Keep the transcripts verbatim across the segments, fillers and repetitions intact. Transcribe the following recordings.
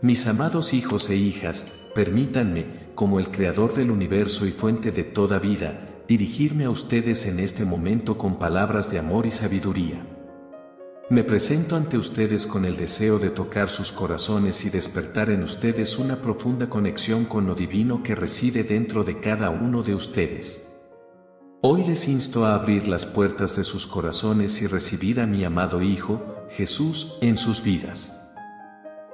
Mis amados hijos e hijas, permítanme, como el Creador del universo y fuente de toda vida, dirigirme a ustedes en este momento con palabras de amor y sabiduría. Me presento ante ustedes con el deseo de tocar sus corazones y despertar en ustedes una profunda conexión con lo divino que reside dentro de cada uno de ustedes. Hoy les insto a abrir las puertas de sus corazones y recibir a mi amado Hijo, Jesús, en sus vidas.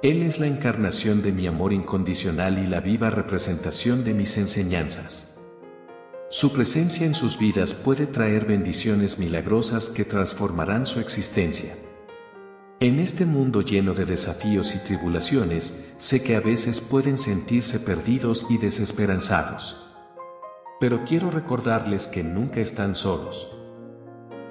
Él es la encarnación de mi amor incondicional y la viva representación de mis enseñanzas. Su presencia en sus vidas puede traer bendiciones milagrosas que transformarán su existencia. En este mundo lleno de desafíos y tribulaciones, sé que a veces pueden sentirse perdidos y desesperanzados. Pero quiero recordarles que nunca están solos.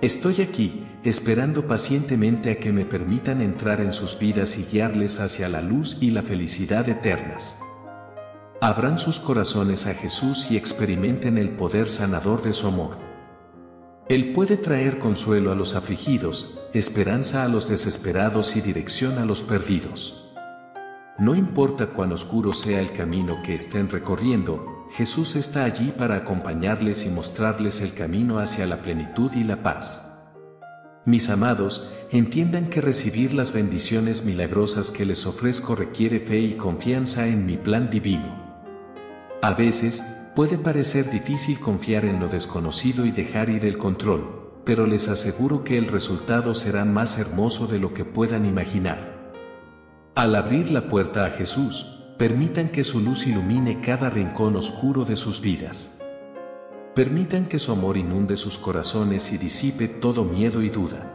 Estoy aquí, esperando pacientemente a que me permitan entrar en sus vidas y guiarles hacia la luz y la felicidad eternas. Abran sus corazones a Jesús y experimenten el poder sanador de su amor. Él puede traer consuelo a los afligidos, esperanza a los desesperados y dirección a los perdidos. No importa cuán oscuro sea el camino que estén recorriendo, Jesús está allí para acompañarles y mostrarles el camino hacia la plenitud y la paz. Mis amados, entiendan que recibir las bendiciones milagrosas que les ofrezco requiere fe y confianza en mi plan divino. A veces, puede parecer difícil confiar en lo desconocido y dejar ir el control, pero les aseguro que el resultado será más hermoso de lo que puedan imaginar. Al abrir la puerta a Jesús, permitan que su luz ilumine cada rincón oscuro de sus vidas. Permitan que su amor inunde sus corazones y disipe todo miedo y duda.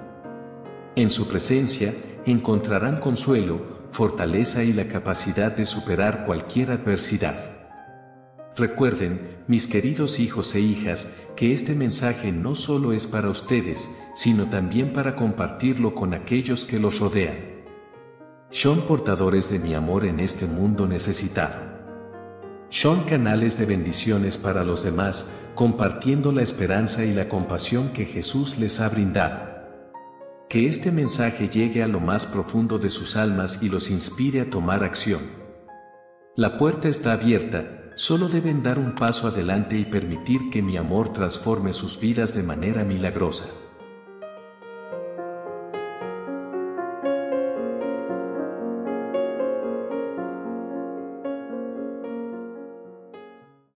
En su presencia, encontrarán consuelo, fortaleza y la capacidad de superar cualquier adversidad. Recuerden, mis queridos hijos e hijas, que este mensaje no solo es para ustedes, sino también para compartirlo con aquellos que los rodean. Son portadores de mi amor en este mundo necesitado. Son canales de bendiciones para los demás, compartiendo la esperanza y la compasión que Jesús les ha brindado. Que este mensaje llegue a lo más profundo de sus almas y los inspire a tomar acción. La puerta está abierta. Solo deben dar un paso adelante y permitir que mi amor transforme sus vidas de manera milagrosa.